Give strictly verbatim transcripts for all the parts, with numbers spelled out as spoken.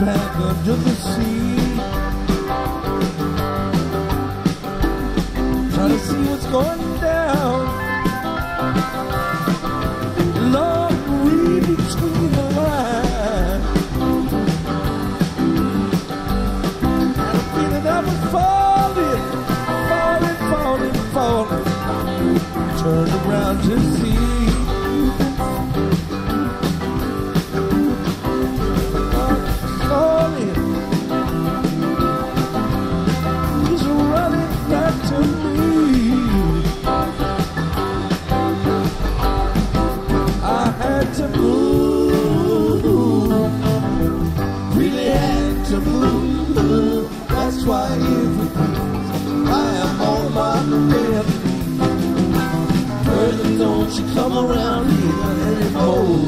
Back under the sea, trying to see what's going down. Lord, read between the lines. I'm feeling I'm falling, falling, falling, falling. Turn around to see. Don't you come around here anymore.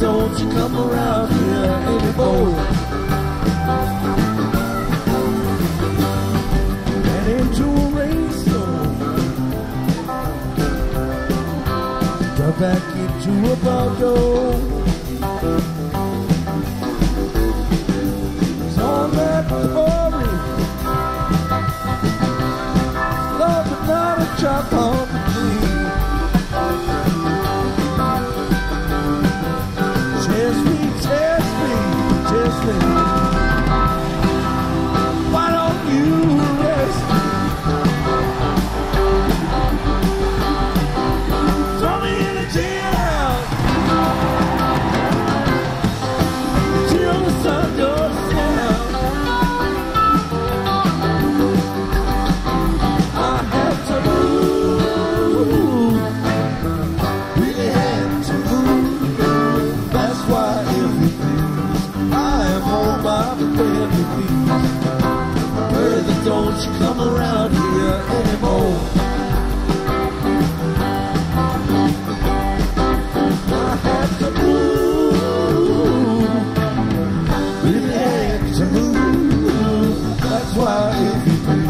Don't you come around here anymore. And into a rainstorm, got back into a Bordeaux. So I'm at the glory, love but not a chop on the tree. Till the sun goes down. the family peace. Brother, don't you come around here anymore. I had to move, really had to move. That's why if you do,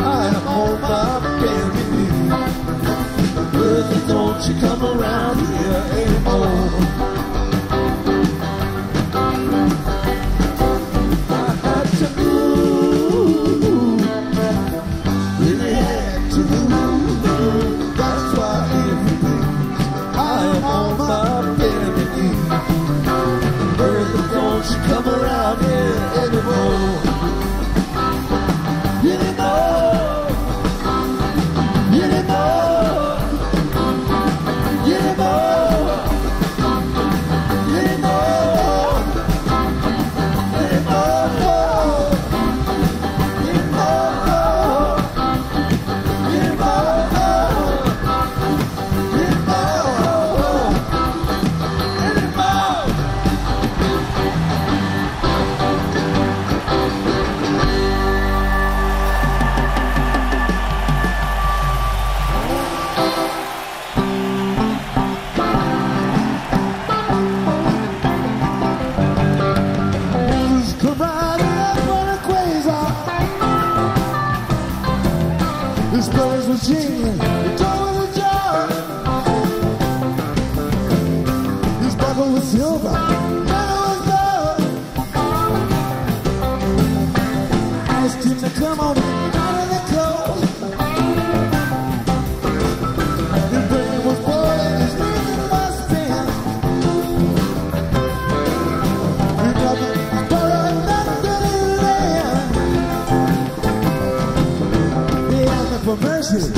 I am on my family peace. Brother, don't you come around here anymore. His bells were jingling, the door was ajar. His buckle was silver, metal was gold. Asked him to come on out of the cold. His brain was boiling, his reason was thin. His brother was better than getting land. He asked me for mercy.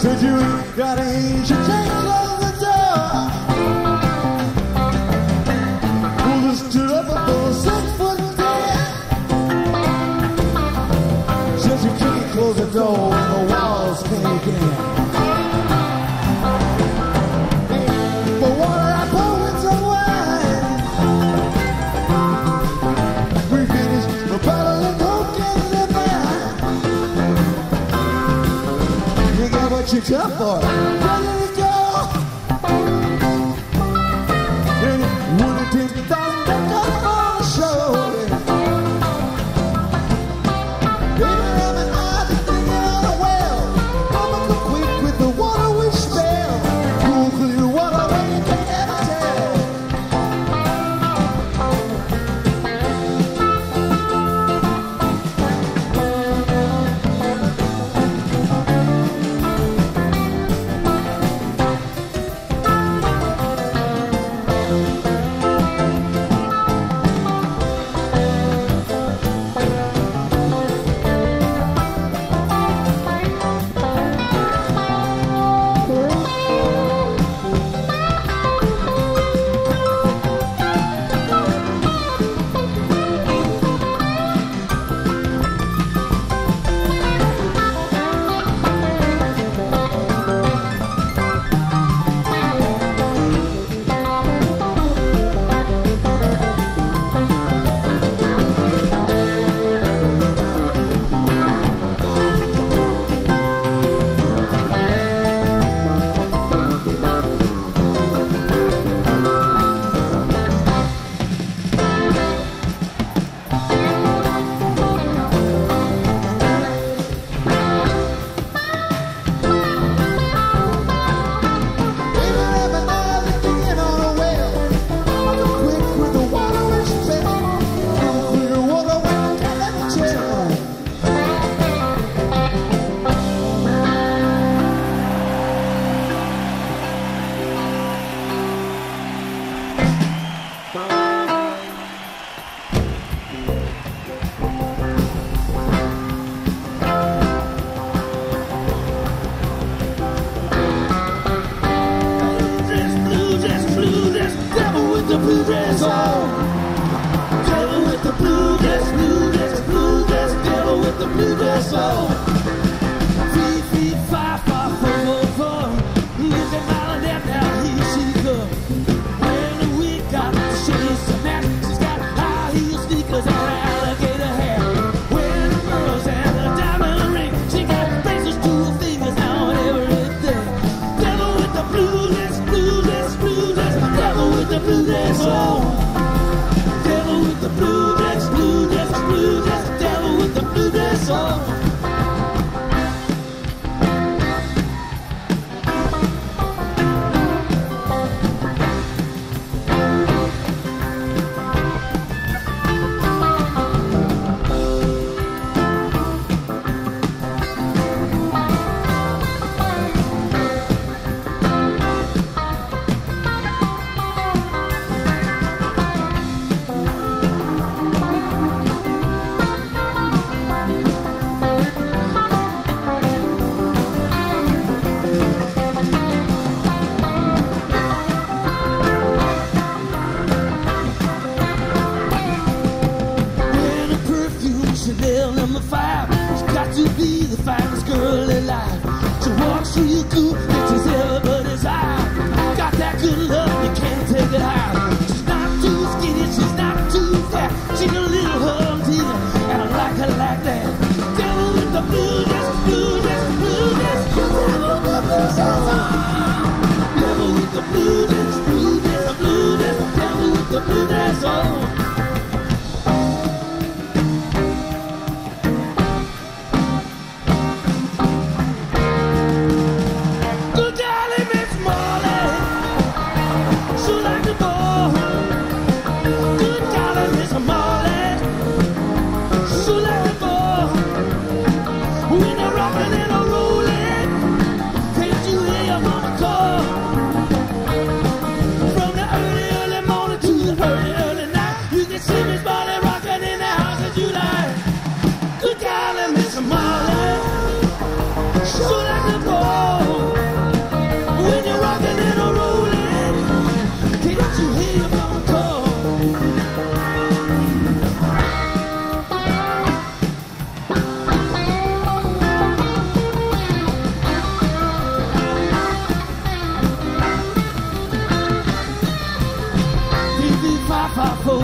Said you ain't got an angel, can't close the door. Pulled us stood up above a six-foot dead. Said you can't close the door and the walls came again. What you come for? Where did it go? And it would have been done back up on the show. Baby, I'm an ivy thing out of the well. Mama could quick with the water we spell. Cool clear water when you can never tell. Thank you.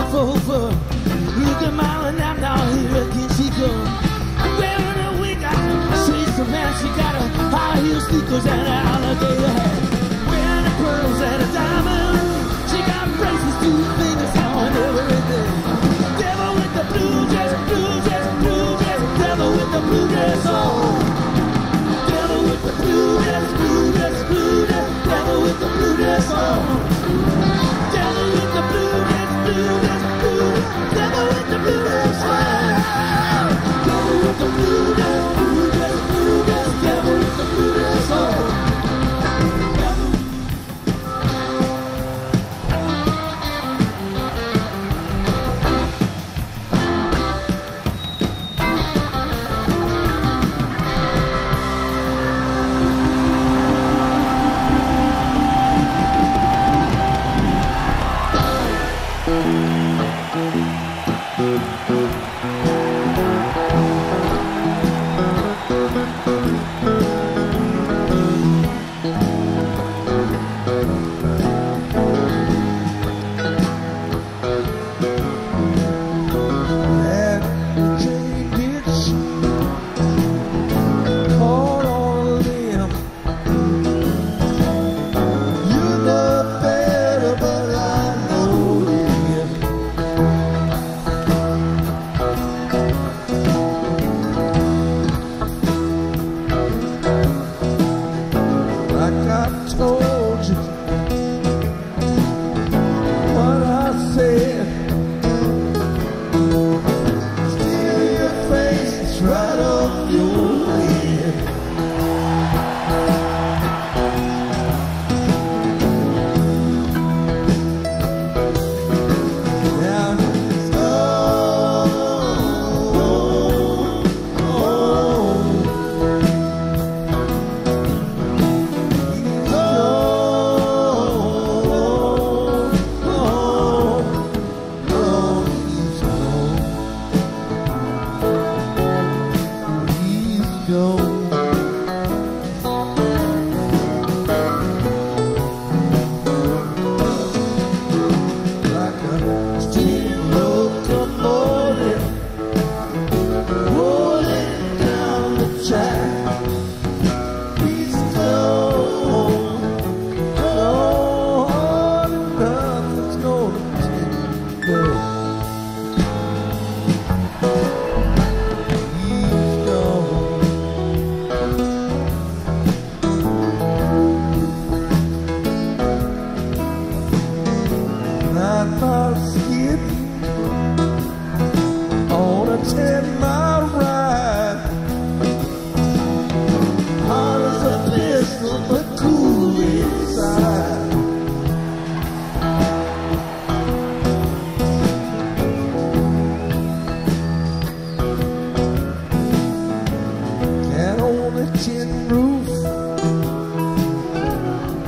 life over. Look at Mama now, now here again she goes. Wearing a wig, she's the man. She got a high heel sneakers and an alligator hat. Wearing the pearls and a diamond. She got braces, two fingers, and everything. Devil with the blue dress, blue dress, blue dress. Devil with the blue dress on. Devil with the blue dress, blue dress, blue dress. Devil with the blue dress on.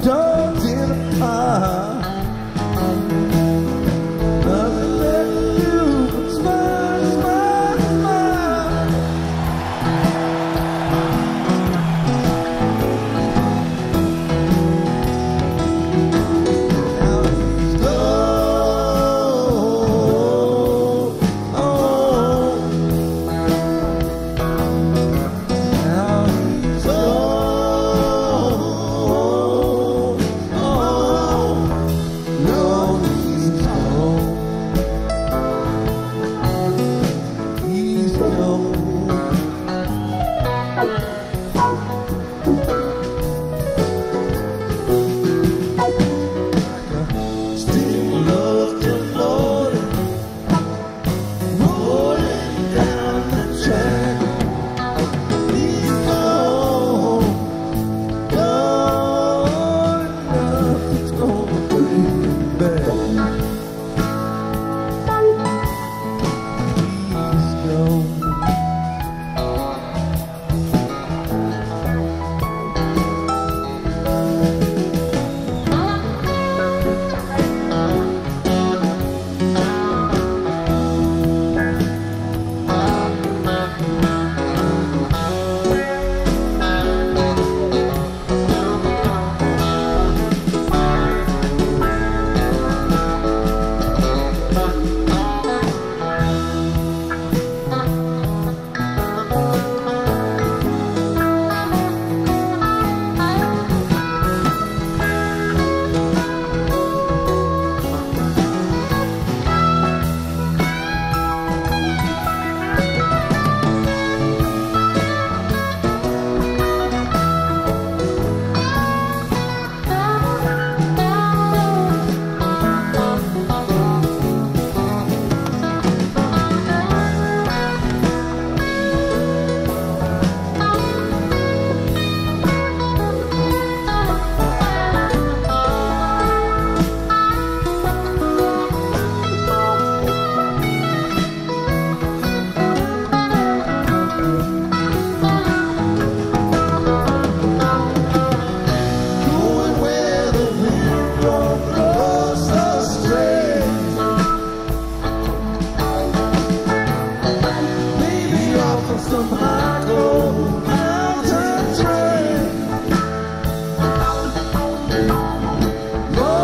Dogs in a pie.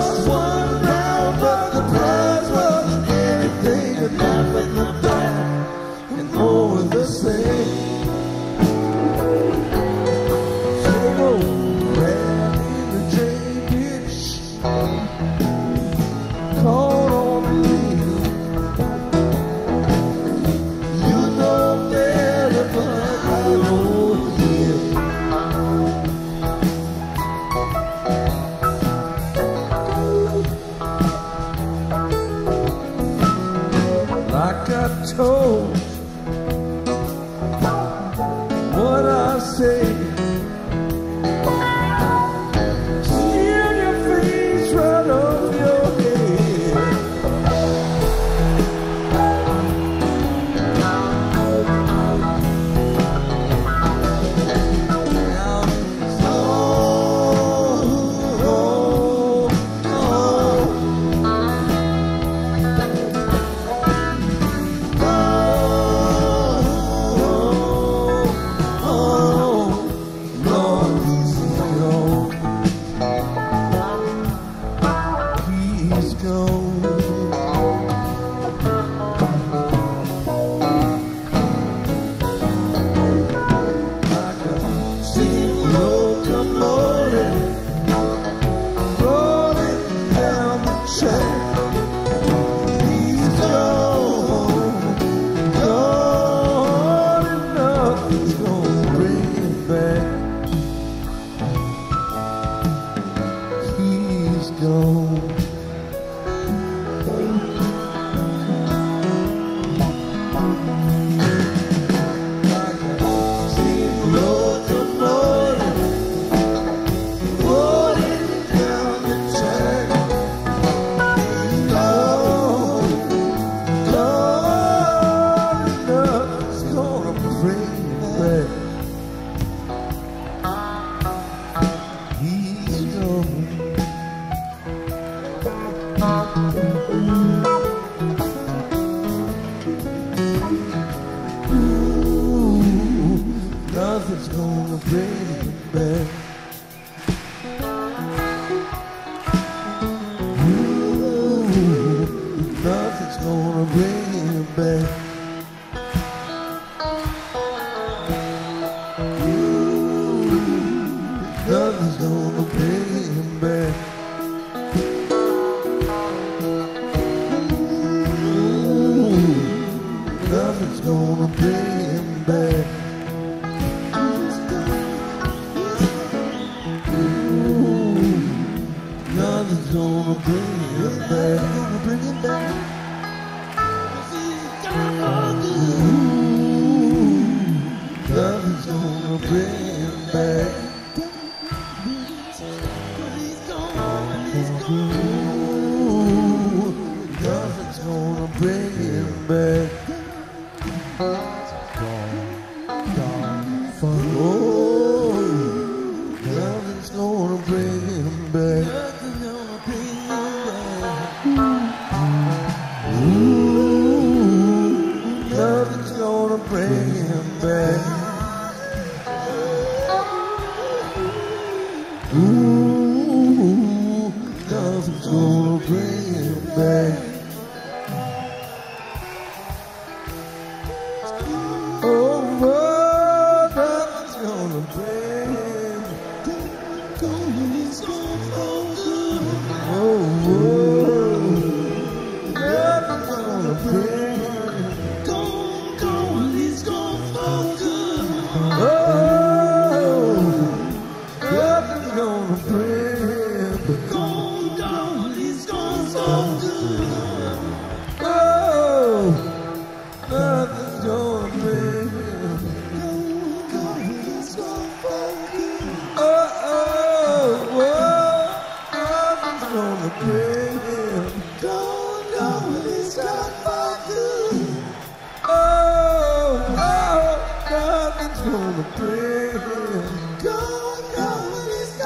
just one round, but the prize was anything and nothing but that, and more of the same. Like I told what I say, steal your face right off your head. Oh, oh, oh, go. Nothing's gonna bring you back. Ooh, nothing's gonna bring you back. Ooh, nothing's gonna bring you back. Nothing's gonna bring him back. Ooh, nothing's gonna bring him back. Gonna bring him back. Ooh, nothing's gonna bring him back. Ooh, nothing's gonna bring him back. Oh, nothing's gonna bring him back. Nothing's gonna bring him back. Ooh, nothing's gonna bring him back. Ooh, nothing's gonna bring him back. Let's go.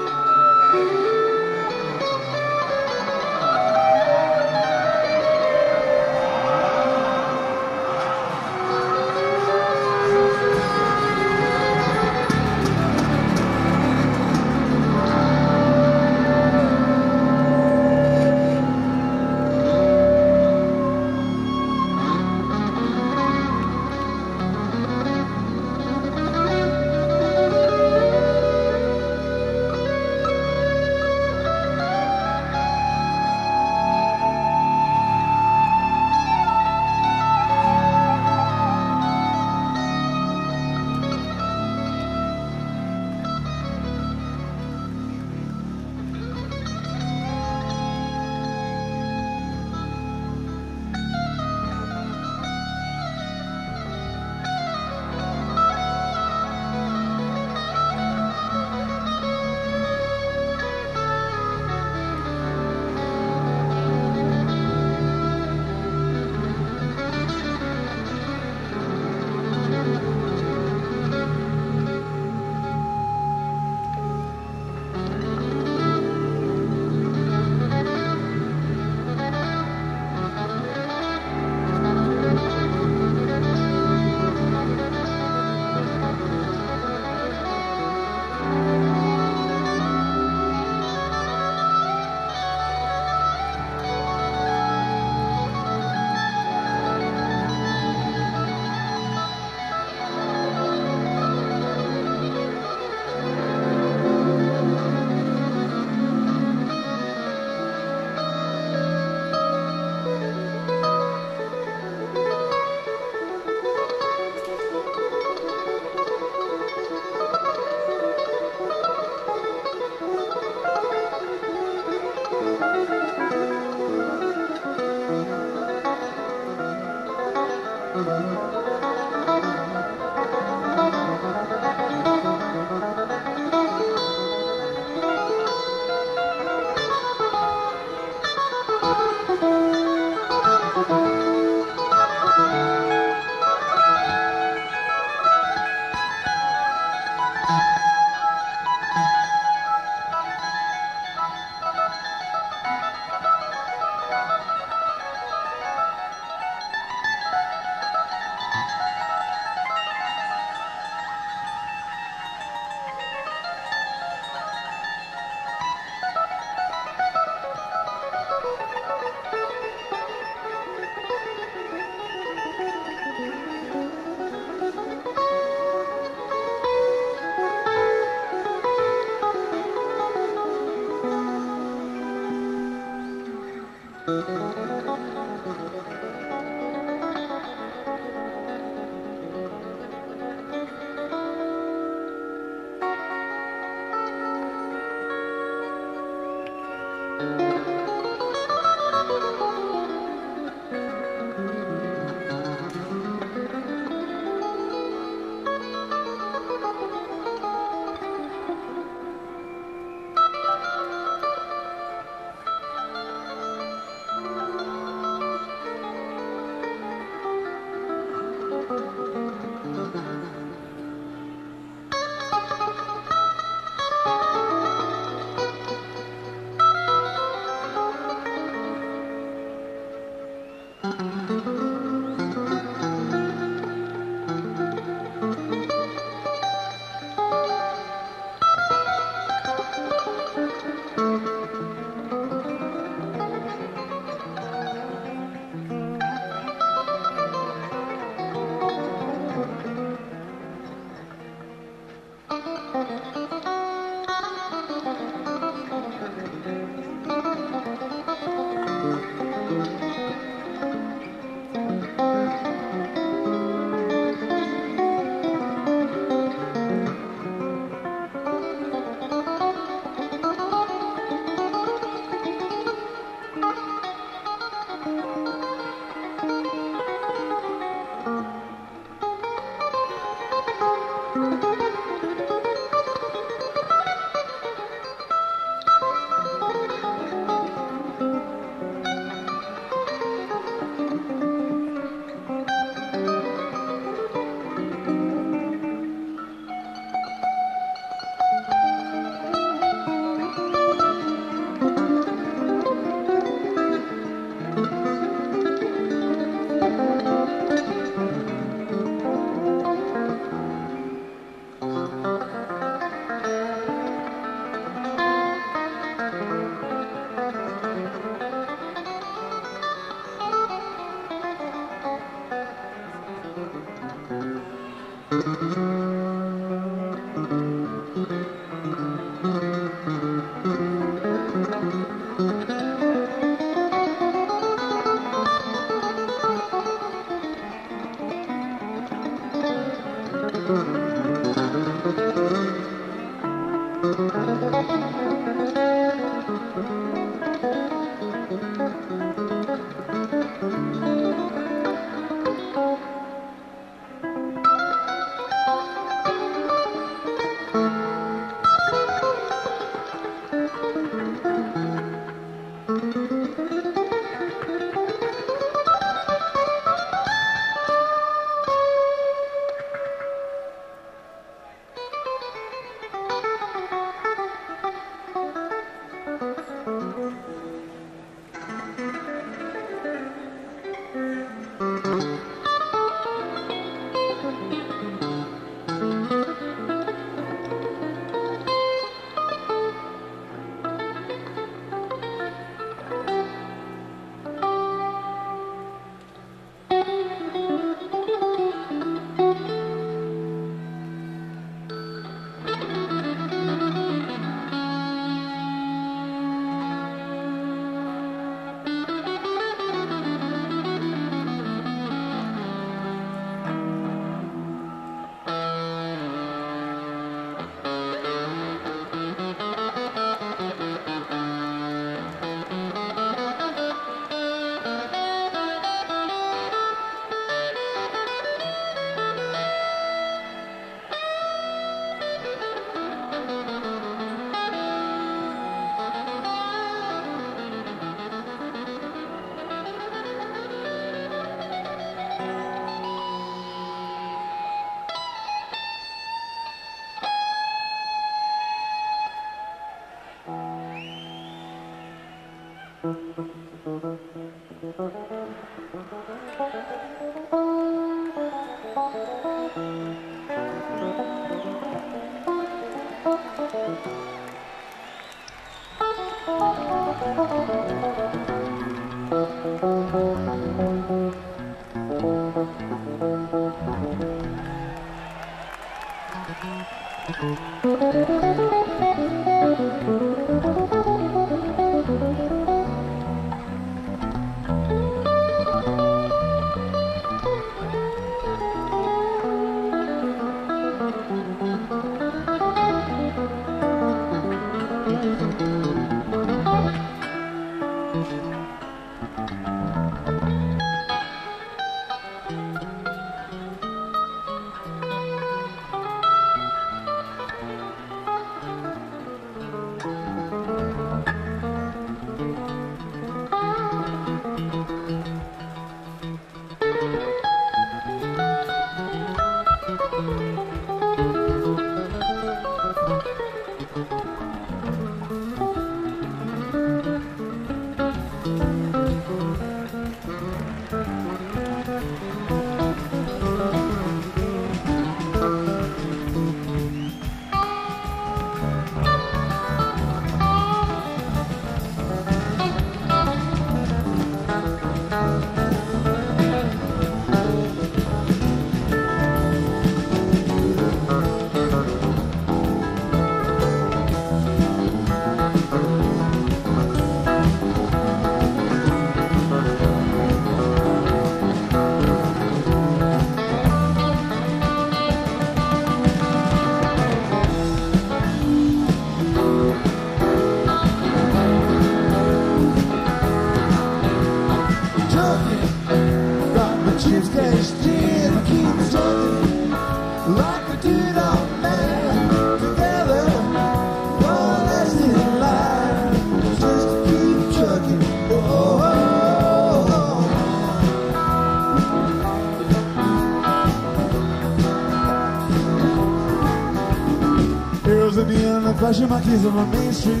Flashing my keys on my main street,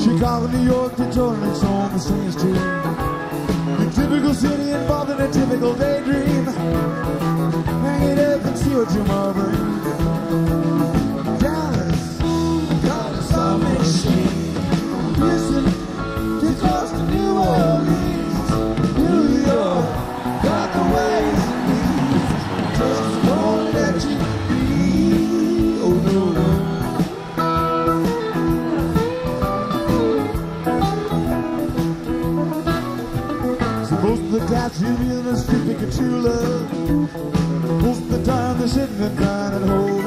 Chicago, New York, Detroit, and so on the same street. A typical city involved in a typical daydream. Hang it up and see what tomorrow brings. Dallas, got a star machine. Listen, get close to New Orleans. New York, got the ways and means. Just won't let you be. Oh no. The guys you be in the street picking true love. Most of the time they're sitting and crying at home.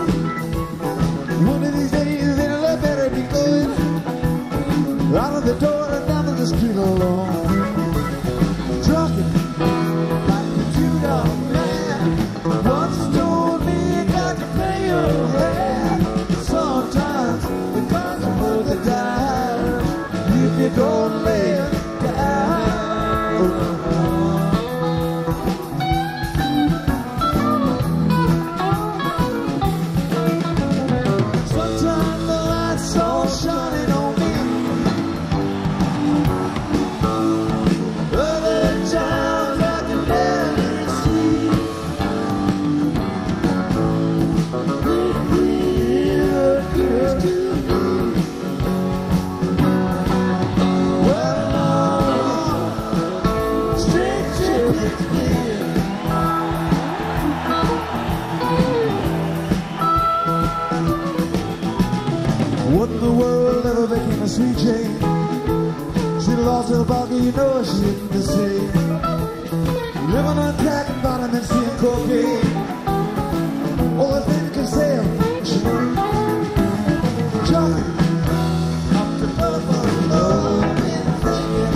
One of these days they'll have better be going out of the door and down to the street alone. Drunken, like a two-dollar man. Once told me you got to pay your rent. Sometimes the cars are worth a dime if you don't lay it down. Sweet Jane, she lost her pocket, you know she didn't deceive. Living on crack and bottom and seeing cocaine. All the things can sail, she knows. Johnny, up to Buffalo, been thinking,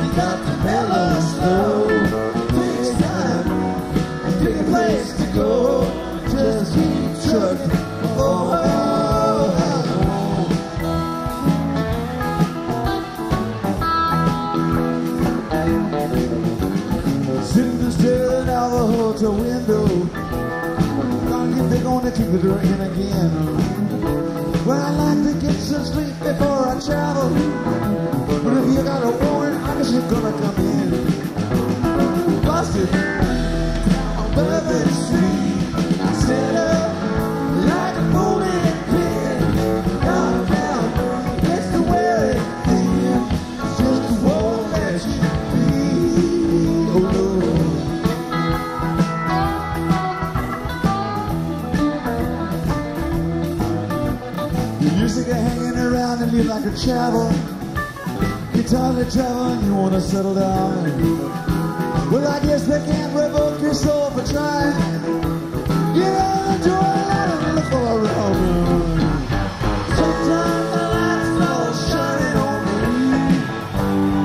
we got the mellow snow. Big time, pick a place to go, just keep trucking. Oh, the window, don't think they're gonna keep it drinking again. Well, I like to get some sleep before I travel, but if you got a warrant, I guess you're gonna come in. Busted on Bourbon Street, set up like a bowling pin. Down, down, it's the way it's just the wall that you be. Oh no. Hanging around and be like a travel. You're tired of traveling, you want to settle down. Well, I guess they can't revoke your soul for trying. You know, enjoy it and look all around. Sometimes the lights are shining on me.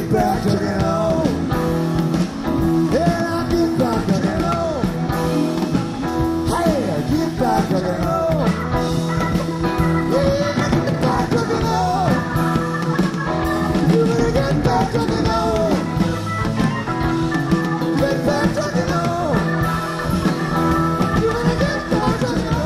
get back to get home. And I get back to get home. Hey, I get back to get home. Yeah, I get back to get home. You better get back to get home. Get back to get home. You better get back to get home.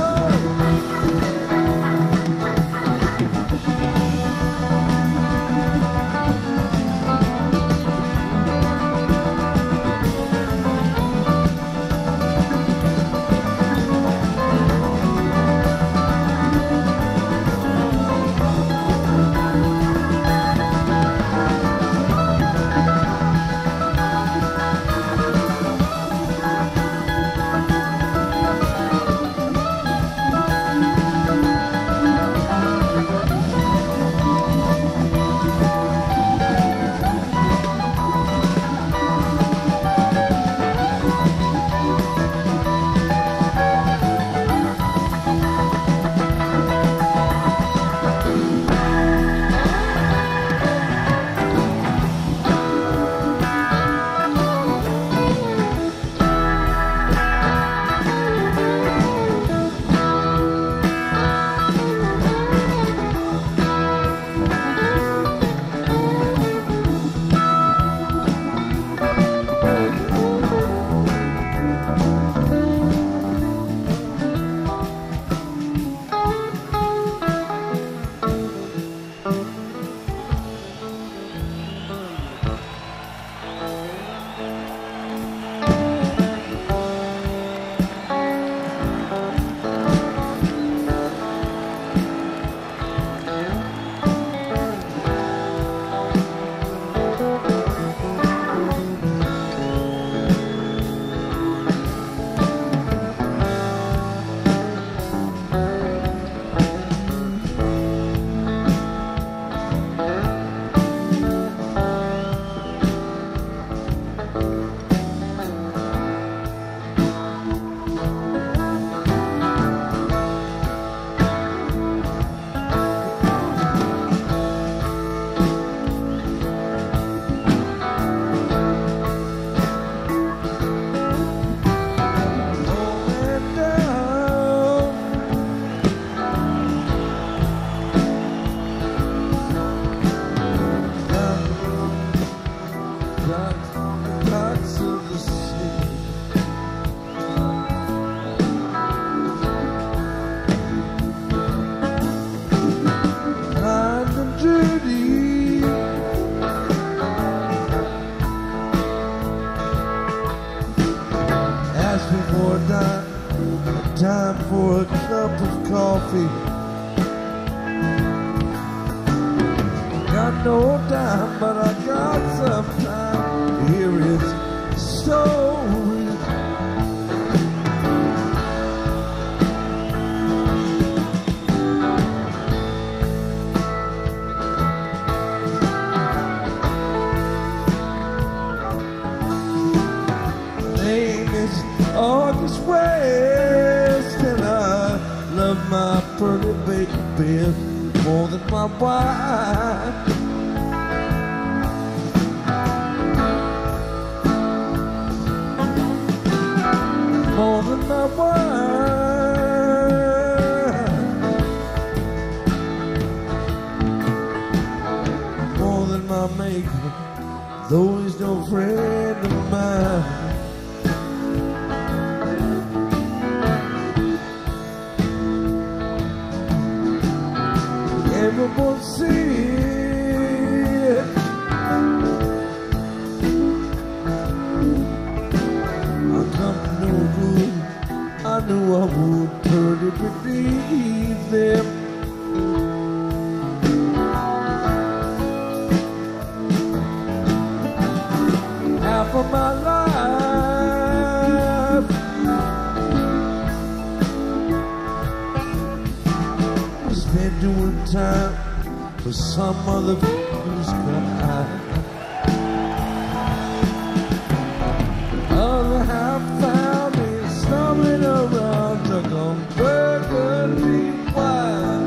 Time for a cup of coffee. Got no time, but I got some time. Here it's so name is August West. My pretty baby more than my wife. More than my wife. More than my maker, though he's no friend of mine. Everyone see it. I come to no good. I knew I would pretty believe them. Half of my life I spent doing time for some other people's cry. The other half found me stumbling around, took on burgundy wine.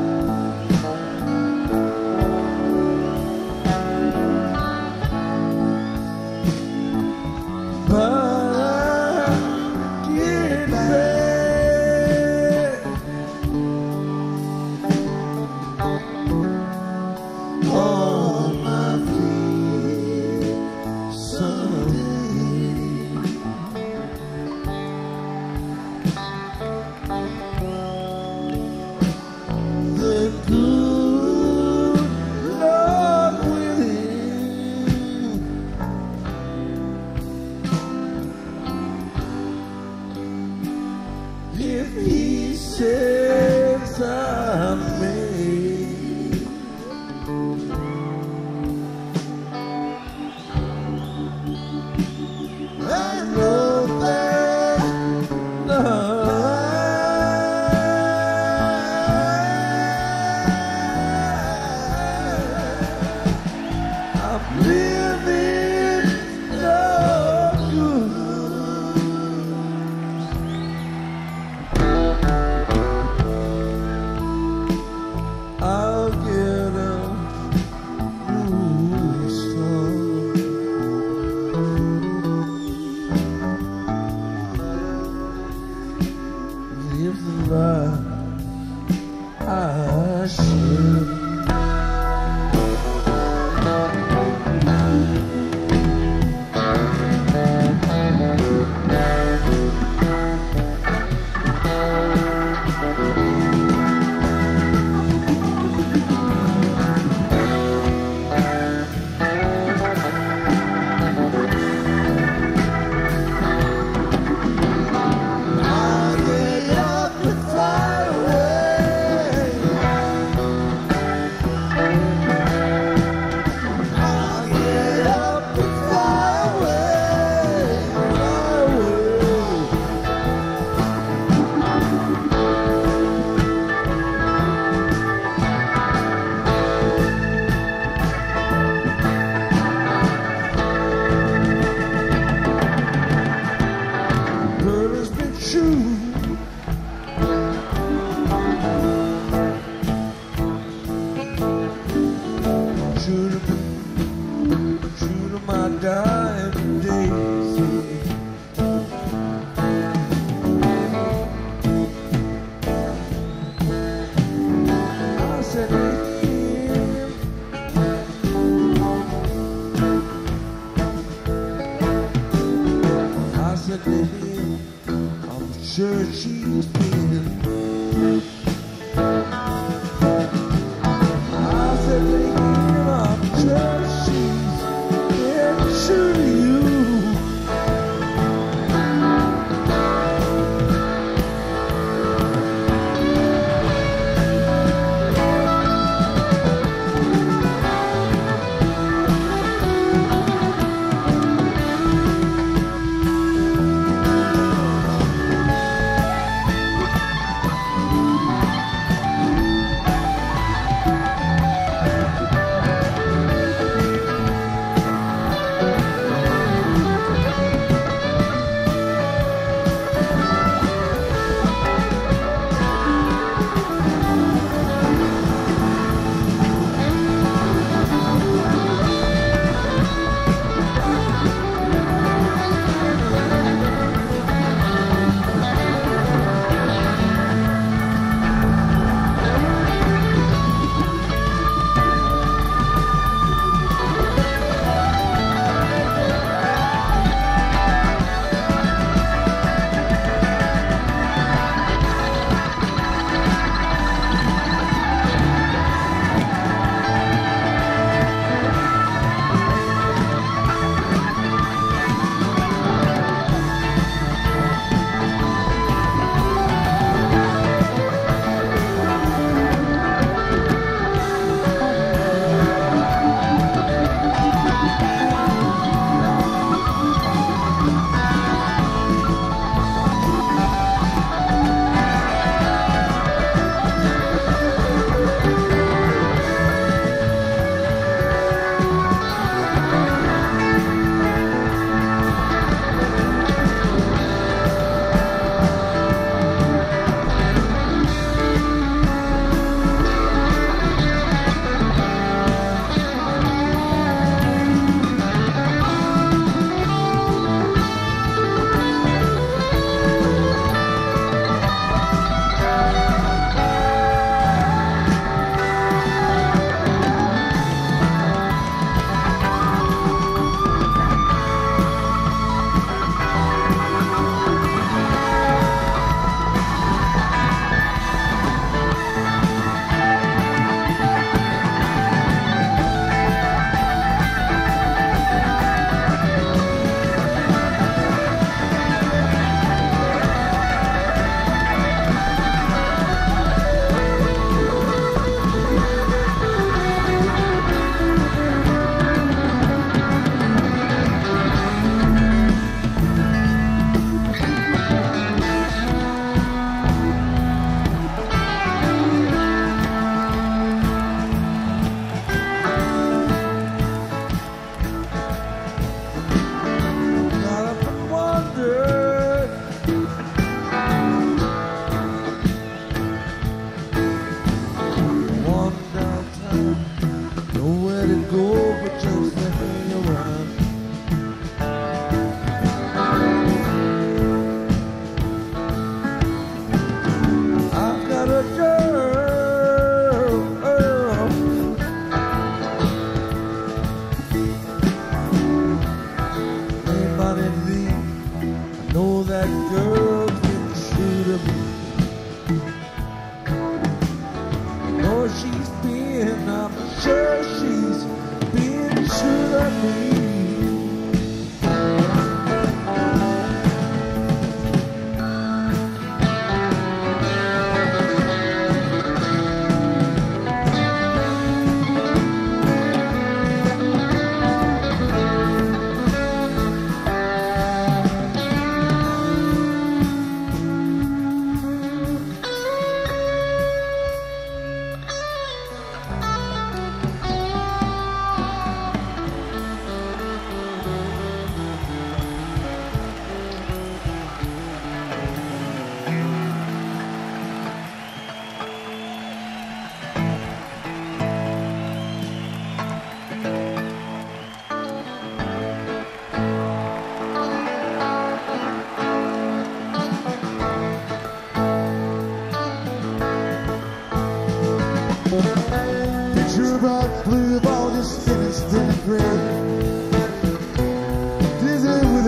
Diamond Daisy. I said, baby, I said, baby, I'm sure she's feeling. I said, baby, I'm sure she's to you.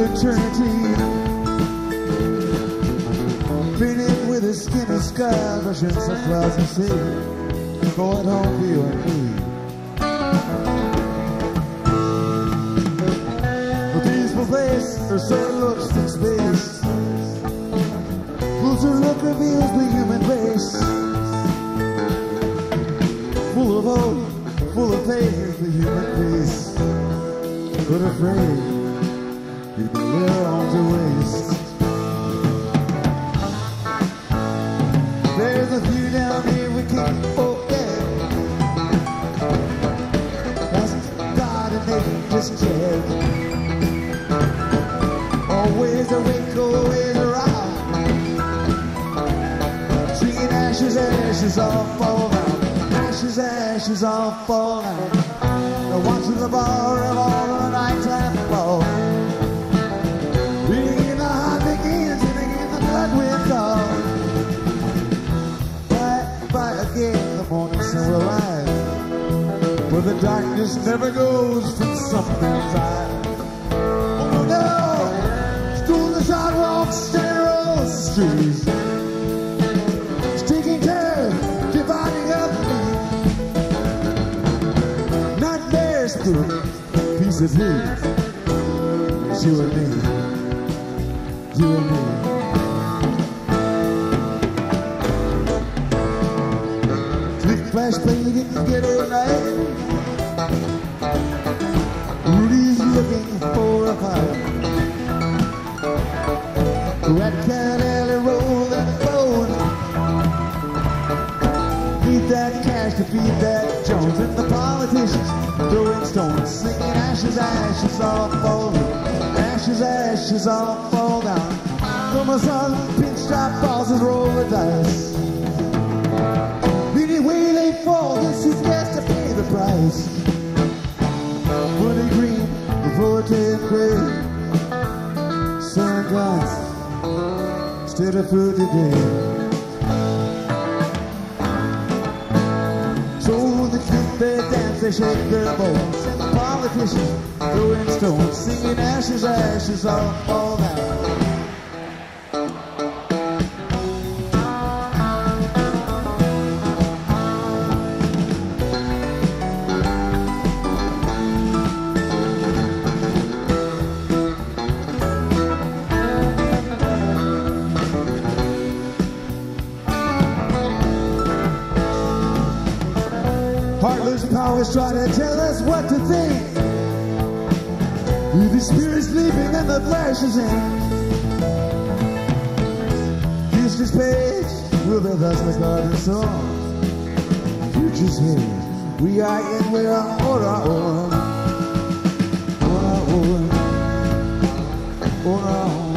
eternity. Beating with a skinny sky, rushing sunflowers and sea, going home for you and me. A peaceful place, her soul looks to space. Closer look reveals the human race. Full of hope, full of pain, the human race. But afraid it will on to waste. There's a few down here we can't forget. Ask God and they can just check. Always awake, always around. Singing ashes, ashes all fall down. Ashes, ashes all fall down. Now watching the bar of all the night time fall. Alive, where the darkness never goes from something's eye. Oh no! Schools and sidewalks, stairwells, streets. It's taking turns, dividing up. Nightmares through pieces here. It's you and me, you and me. Flash play didn't get it right. Rudy's looking for a fight. Rat Cat Alley, roll that phone. Need that cash to feed that Jones. And the politicians throwing stones, singing ashes, ashes all fall down. Ashes, ashes all fall down. From my son, pinstripe bosses roll the dice. Way they fall, guess who gets to pay the price? Woody green, the four ten gray, sunglass, instead of food today. So the kids they dance, they shake their bones. And the politicians throwing stones, singing ashes, ashes all fall down. Powers try to tell us what to think. The spirit's sleeping and the flesh is in. History's page will be thus regarded song. Future's here. We are in, we are on our own. On our own. On our own.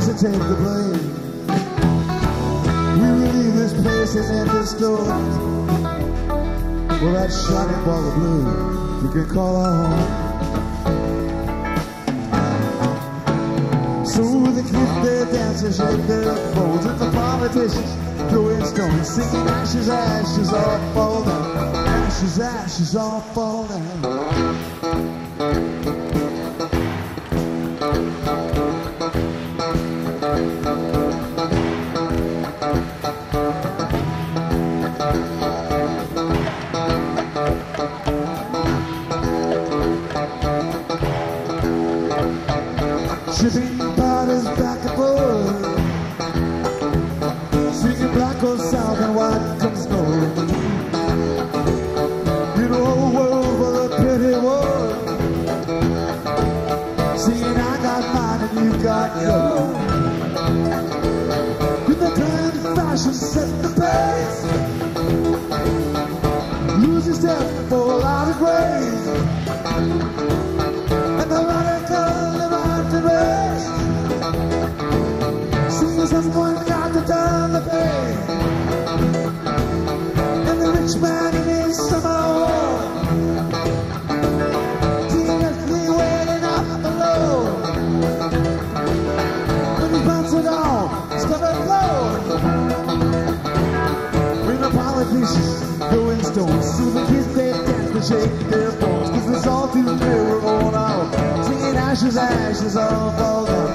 hesitate to blame. We leave this place and at this door, well, that shining ball of blue you can call our home. So the kids, they dance and shake their bones at the politicians, throwing stones, singing ashes, ashes all fall down, ashes, ashes all fall down. Shipping bodies back and forth, singing black goes south and white comes north. You know the world was a pity war, singing I got mine and you got yours. With the times fashion set the pace, losing step for a lot of grace. Someone got to turn the page, and the rich man in his Samoa, tearlessly waiting up below. When he bumps it on, it's gonna blow. When the politicians go in stone, soon the kids they dance to shake their bones, 'cause it's all too clear we're on our own, singing ashes, ashes all fall down.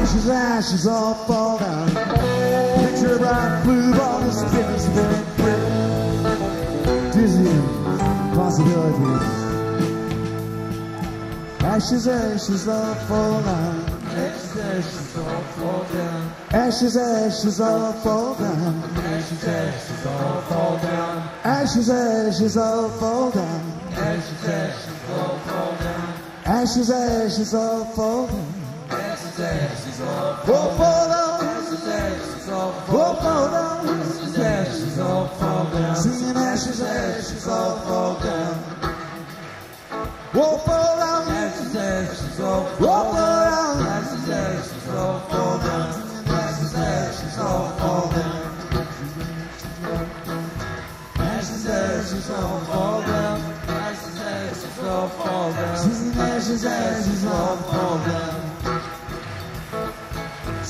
Ashes, ashes all fall down. Picture a bright blue ball of skin, spinning, grip, dizzying possibilities. Ashes, ashes all fall down. Ashes, ashes all fall down. Ashes, ashes all fall down. Ashes, ashes all fall down. Ashes, ashes all fall down. Ashes, ashes all fall down. Ashes, ashes all fall down. Ashes all fall down. Ashes all fall down. Ashes all fall down. Singing ashes, ashes all fall down. Whoa, fall down. Ashes, ashes all fall down. Ashes, ashes all fall down. Ashes, ashes all fall down. Ashes, ashes all fall down. Ashes, ashes all fall down. Singing ashes, ashes all fall down.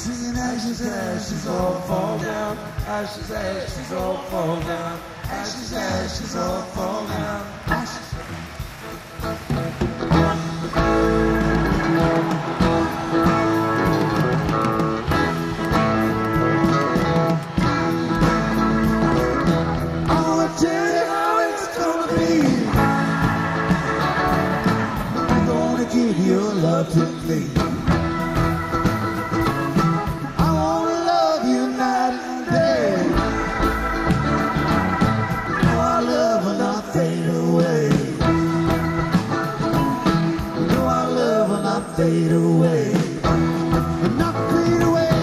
Singing ashes, ashes all fall down. Ashes, ashes all fall down. Ashes, ashes all fall down. Ashes. I wanna tell you how it's gonna be. I'm gonna give your love to me. Fade away, and not fade away.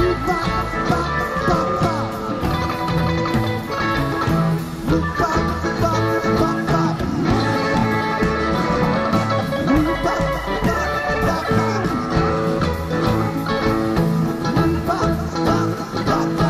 Look back, back, back, back. Look back, back, back, back. Look back, back, back, back. Look back, back, back, back.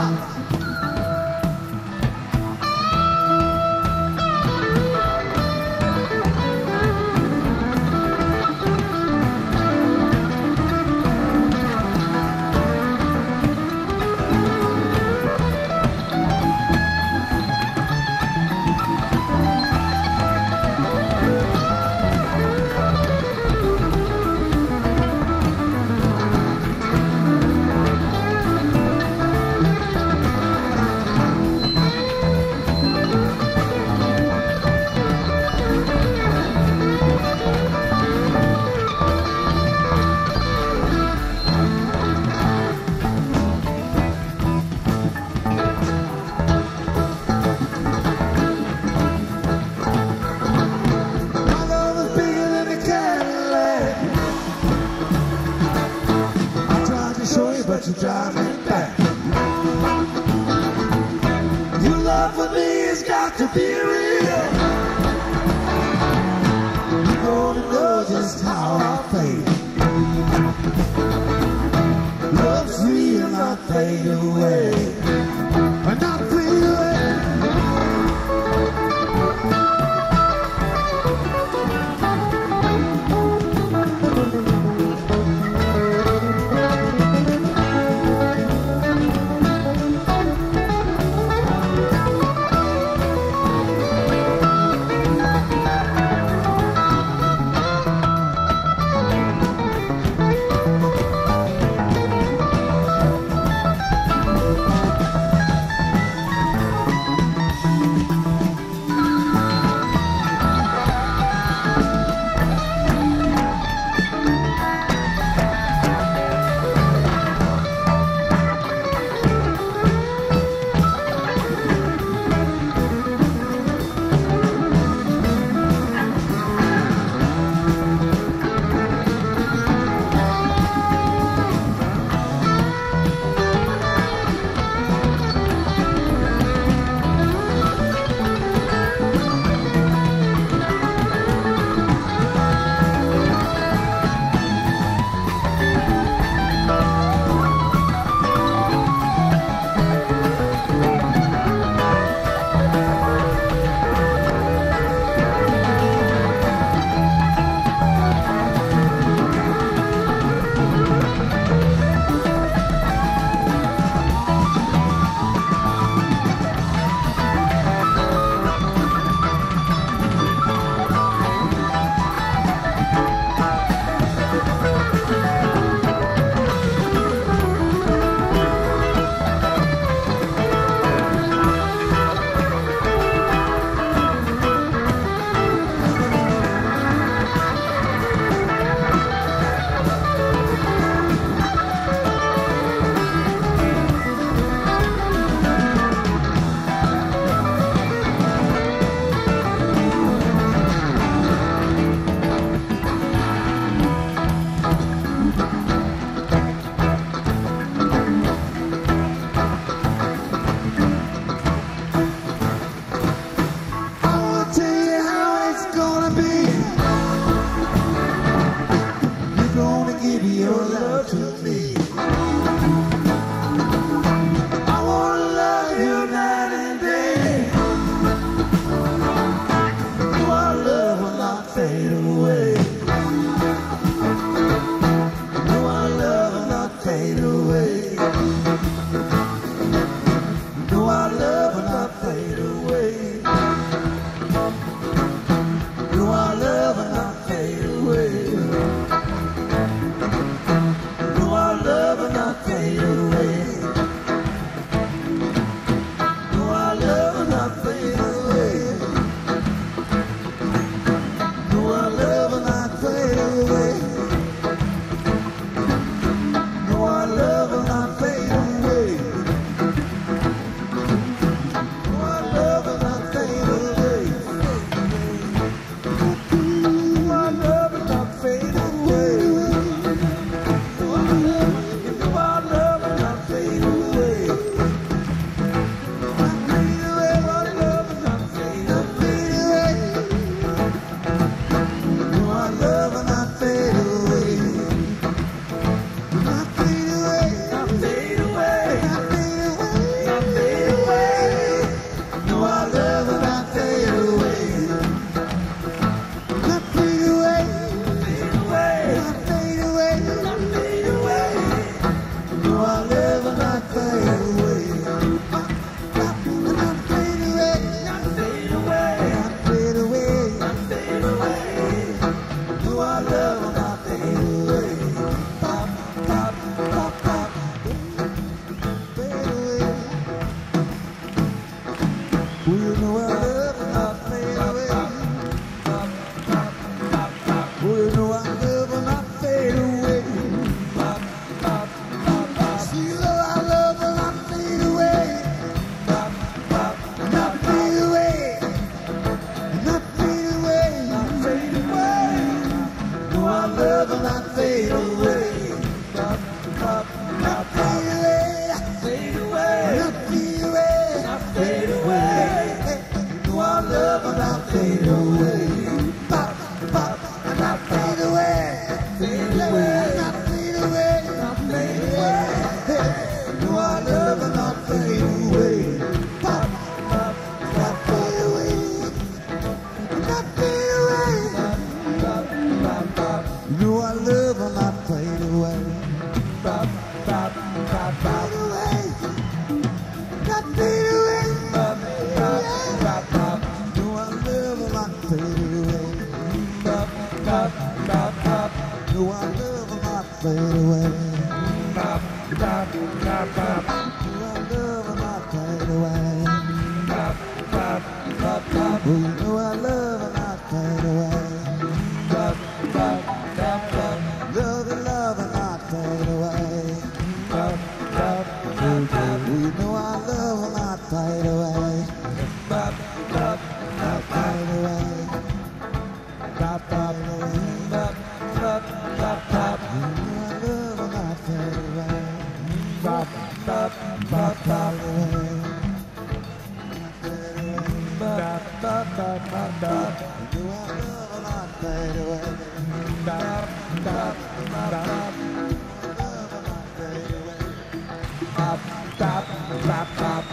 But you drive me back. Your love for me has got to be real. You're gonna know just how I feel. fade away, but not fade away. Fade away, fade away, fade away. No, I know I love and I fade away. Bop, bop, bop, bop. Fade away. I fade away. Bop, bop, bop, bop. Know I love and I fade away. Bop, bop, bop, bop. Know I love and I fade away. Bop, bop, bop, bop. Know I love and I fade away. Bop, bop, bop, bop. Oh, you know I love and I fade away. Bop, bop, bop, bop. Love and love and I fade away. Bop, bop, bop, bop. Oh, you know I love and I fade away. Bop, bop, bop, fade away. Bop, bop, bop, bop, bop, bop. You know I love and I fade away. Bop, bop, bop, bop, away. Bop, bop, bop, bop. You know I love and I fade away. Bop, bop, bop, bop. You know I love and I fade away. Bop, bop, bop, bop.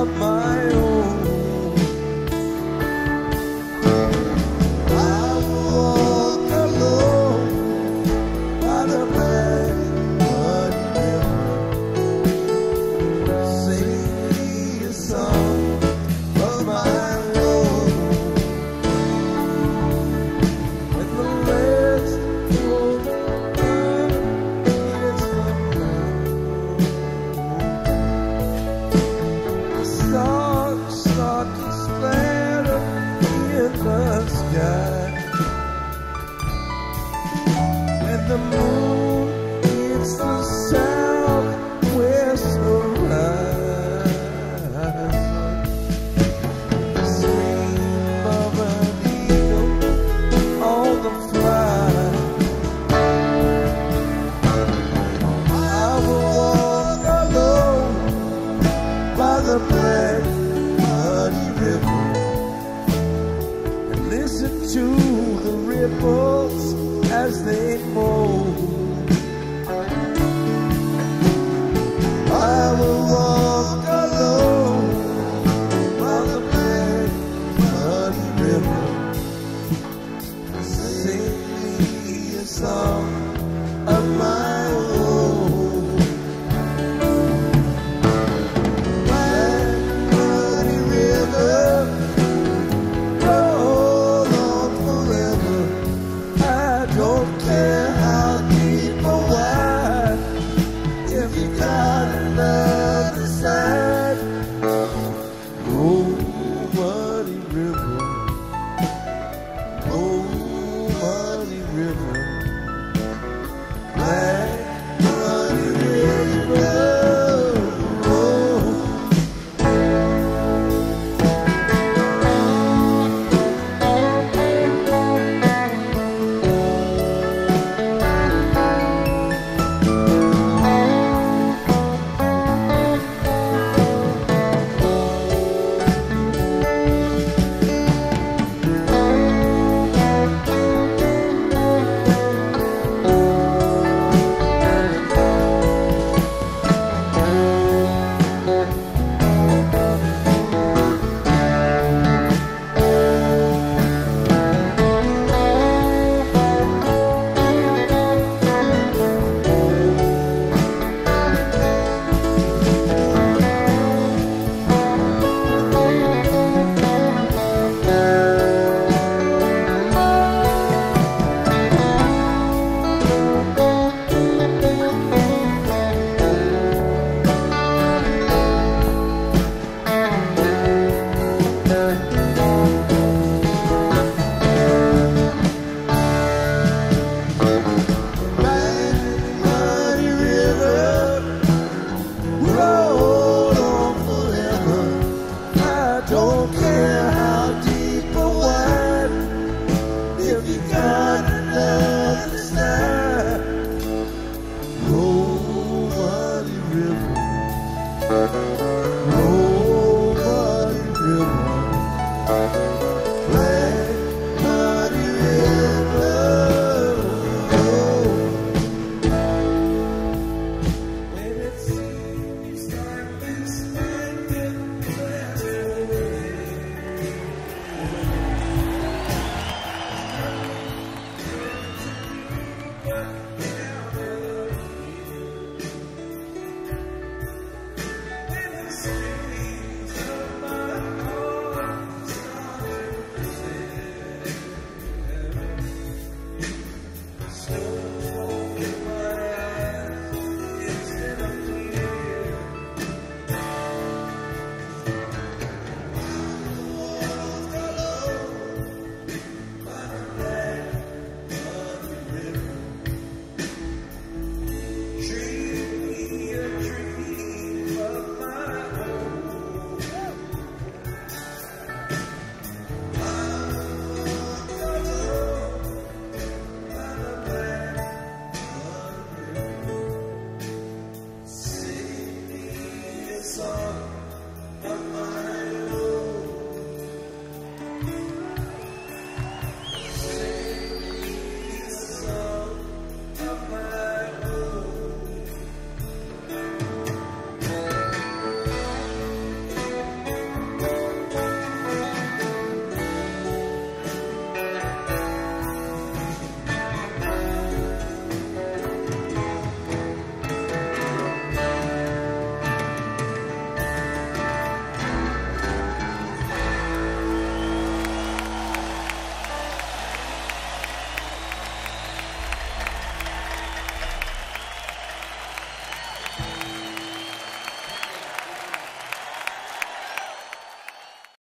of my own. I walk alone by the bedwood hill. Sing me a song of my own. When the rest of the time is and the moon hits the southwest horizon. The scream of an eagle on the fly. I will walk alone by the black to the ripples as they fold. I will walk alone by the black muddy river. Sing me a song of my own. Black muddy river, oh, don't care how deep or wide, if you got love inside. Oh, muddy river, oh, muddy river, black muddy river. So